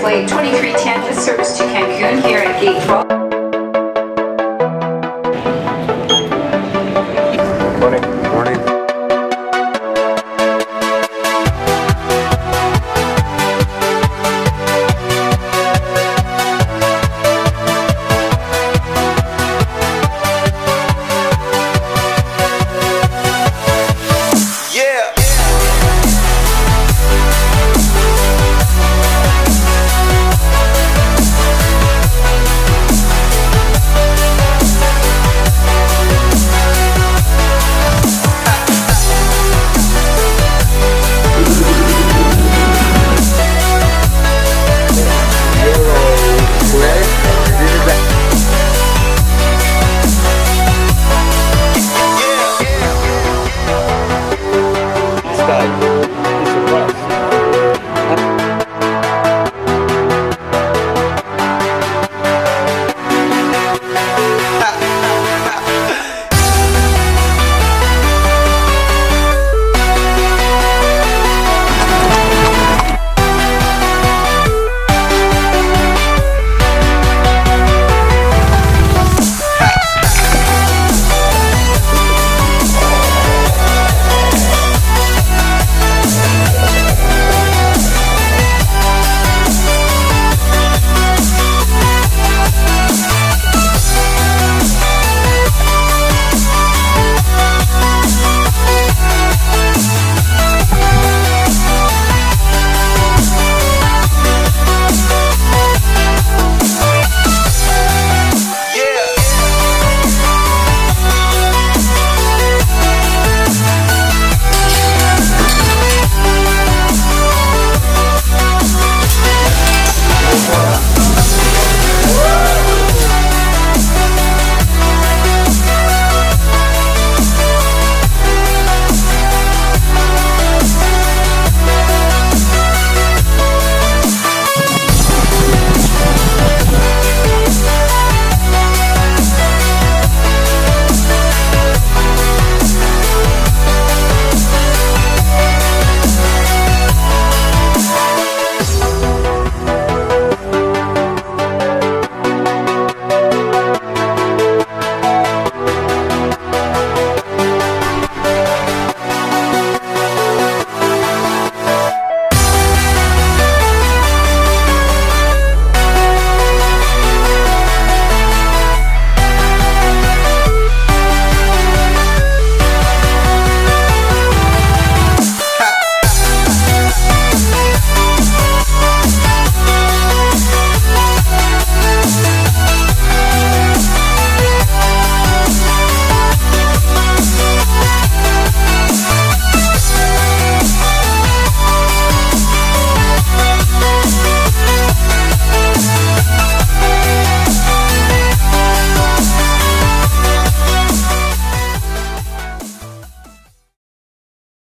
Flight 2310 with service to Cancun here at Gate 12. Morning. Morning. Bye.